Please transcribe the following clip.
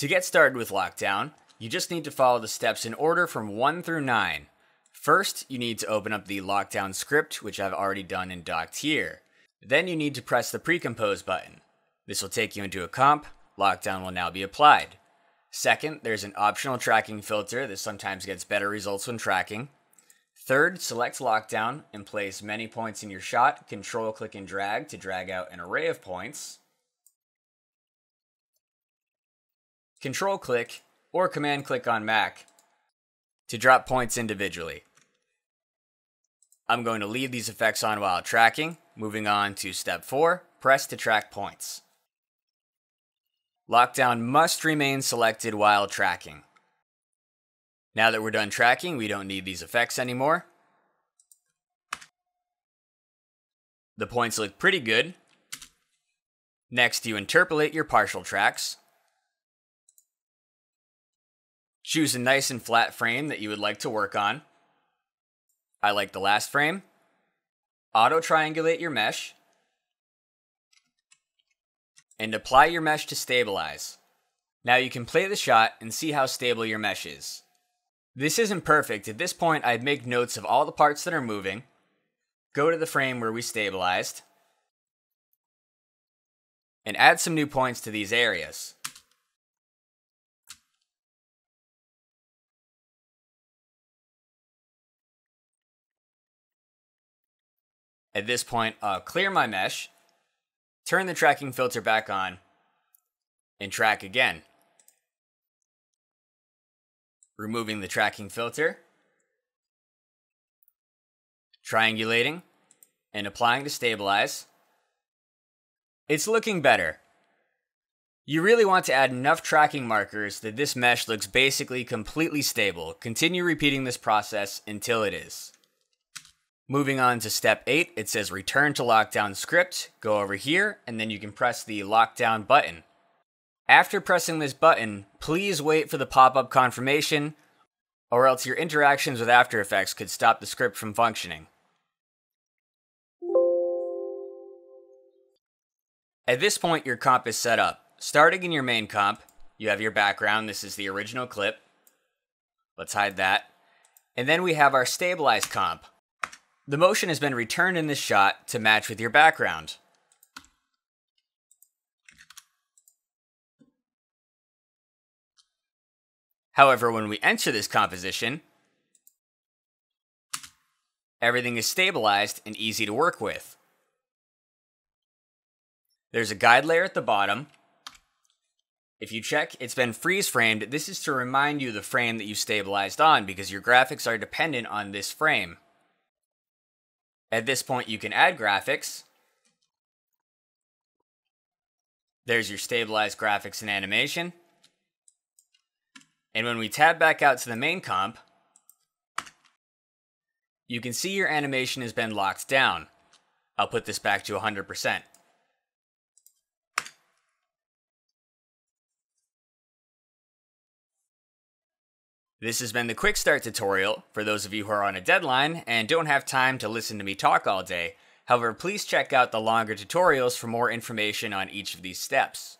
To get started with Lockdown, you just need to follow the steps in order from 1 through 9. First, you need to open up the Lockdown script, which I've already done and docked here. Then you need to press the Pre-Compose button. This will take you into a comp. Lockdown will now be applied. Second, there's an optional tracking filter that sometimes gets better results when tracking. Third, select Lockdown and place many points in your shot. Control, click, and drag to drag out an array of points. Control click or command click on Mac to drop points individually. I'm going to leave these effects on while tracking. Moving on to step 4, press to track points. Lockdown must remain selected while tracking. Now that we're done tracking, we don't need these effects anymore. The points look pretty good. Next, you interpolate your partial tracks. Choose a nice and flat frame that you would like to work on. I like the last frame. Auto-triangulate your mesh. And apply your mesh to stabilize. Now you can play the shot and see how stable your mesh is. This isn't perfect. At this point, I'd make notes of all the parts that are moving. Go to the frame where we stabilized. And add some new points to these areas. At this point, I'll clear my mesh, turn the tracking filter back on, and track again. Removing the tracking filter, triangulating, and applying to stabilize. It's looking better. You really want to add enough tracking markers that this mesh looks basically completely stable. Continue repeating this process until it is. Moving on to step 8, it says return to Lockdown script, go over here, and then you can press the Lockdown button. After pressing this button, please wait for the pop-up confirmation, or else your interactions with After Effects could stop the script from functioning. At this point, your comp is set up. Starting in your main comp, you have your background, this is the original clip. Let's hide that. And then we have our stabilized comp. The motion has been returned in this shot to match with your background. However, when we enter this composition, everything is stabilized and easy to work with. There's a guide layer at the bottom. If you check, it's been freeze-framed. This is to remind you the frame that you stabilized on because your graphics are dependent on this frame. At this point, you can add graphics. There's your stabilized graphics and animation. And when we tab back out to the main comp, you can see your animation has been locked down. I'll put this back to 100%. This has been the Quick Start tutorial for those of you who are on a deadline and don't have time to listen to me talk all day. However, please check out the longer tutorials for more information on each of these steps.